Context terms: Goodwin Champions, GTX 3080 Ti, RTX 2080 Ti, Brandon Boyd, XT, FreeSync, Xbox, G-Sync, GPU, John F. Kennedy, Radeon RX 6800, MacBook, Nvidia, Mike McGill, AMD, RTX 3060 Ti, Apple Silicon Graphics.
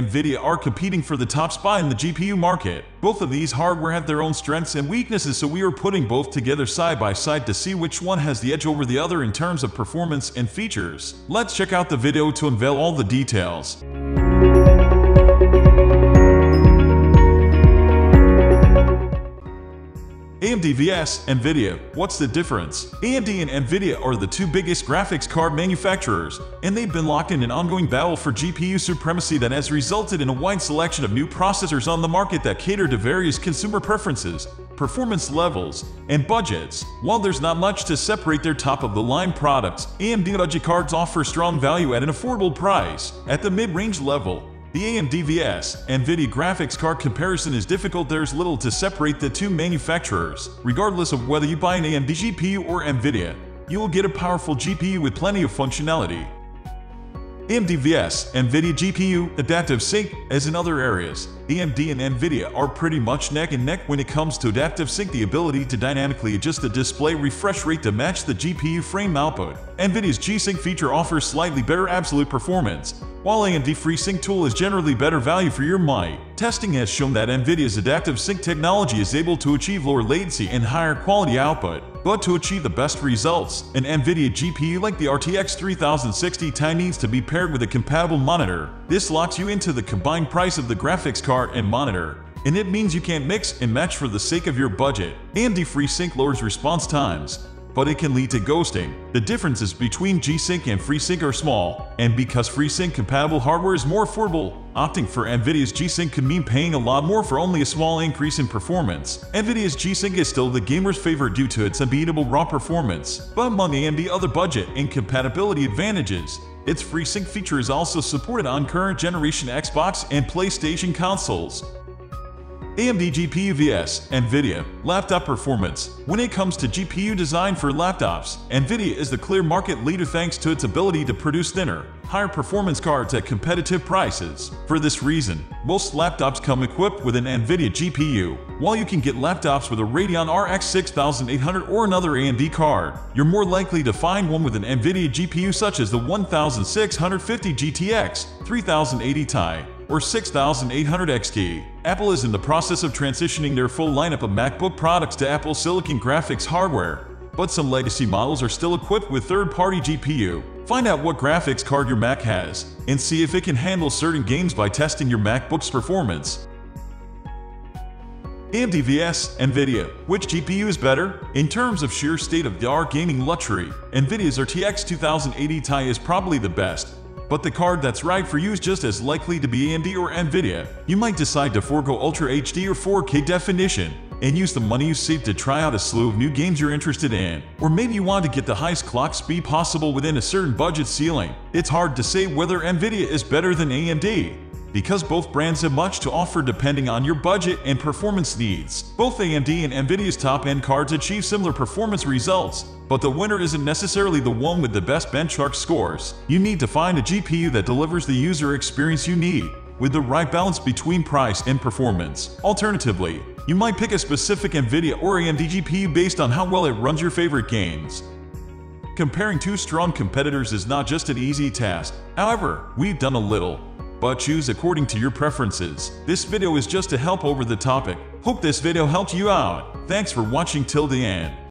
and Nvidia are competing for the top spot in the GPU market. Both of these hardware have their own strengths and weaknesses, so we are putting both together side by side to see which one has the edge over the other in terms of performance and features. Let's check out the video to unveil all the details. AMD vs. Nvidia, what's the difference? AMD and Nvidia are the two biggest graphics card manufacturers, and they've been locked in an ongoing battle for GPU supremacy that has resulted in a wide selection of new processors on the market that cater to various consumer preferences, performance levels, and budgets. While there's not much to separate their top-of-the-line products, AMD budget cards offer strong value at an affordable price. At the mid-range level, the AMD vs. Nvidia graphics card comparison is difficult. There's little to separate the two manufacturers. Regardless of whether you buy an AMD GPU or Nvidia, you will get a powerful GPU with plenty of functionality. AMD vs. Nvidia GPU Adaptive Sync. As in other areas, AMD and Nvidia are pretty much neck and neck when it comes to Adaptive Sync, the ability to dynamically adjust the display refresh rate to match the GPU frame output. Nvidia's G-Sync feature offers slightly better absolute performance, while AMD FreeSync tool is generally better value for your money. Testing has shown that Nvidia's Adaptive Sync technology is able to achieve lower latency and higher quality output. But to achieve the best results, an Nvidia GPU like the RTX 3060 Ti needs to be paired with a compatible monitor. This locks you into the combined price of the graphics card and monitor, and it means you can't mix and match for the sake of your budget. AMD FreeSync lowers response times, but it can lead to ghosting. The differences between G-Sync and FreeSync are small, and because FreeSync compatible hardware is more affordable, opting for Nvidia's G-Sync could mean paying a lot more for only a small increase in performance. Nvidia's G-Sync is still the gamer's favorite due to its unbeatable raw performance, but among AMD other budget and compatibility advantages, its FreeSync feature is also supported on current generation Xbox and PlayStation consoles. AMD GPU vs. Nvidia laptop performance. When it comes to GPU design for laptops, Nvidia is the clear market leader thanks to its ability to produce thinner, higher performance cards at competitive prices. For this reason, most laptops come equipped with an Nvidia GPU, while you can get laptops with a Radeon RX 6800 or another AMD card. You're more likely to find one with an Nvidia GPU such as the 1650 GTX, 3080 Ti, or 6800 XT. Apple is in the process of transitioning their full lineup of MacBook products to Apple Silicon Graphics hardware, but some legacy models are still equipped with third-party GPU. Find out what graphics card your Mac has, and see if it can handle certain games by testing your MacBook's performance. AMD vs. Nvidia, which GPU is better? In terms of sheer state-of-the-art gaming luxury, Nvidia's RTX 2080 Ti is probably the best, but the card that's right for you is just as likely to be AMD or Nvidia. You might decide to forego Ultra HD or 4K definition and use the money you save to try out a slew of new games you're interested in. Or maybe you want to get the highest clock speed possible within a certain budget ceiling. It's hard to say whether Nvidia is better than AMD, because both brands have much to offer depending on your budget and performance needs. Both AMD and Nvidia's top-end cards achieve similar performance results, but the winner isn't necessarily the one with the best benchmark scores. You need to find a GPU that delivers the user experience you need, with the right balance between price and performance. Alternatively, you might pick a specific Nvidia or AMD GPU based on how well it runs your favorite games. Comparing two strong competitors is not just an easy task. However, we've done a little, but choose according to your preferences. This video is just to help over the topic. Hope this video helped you out. Thanks for watching till the end.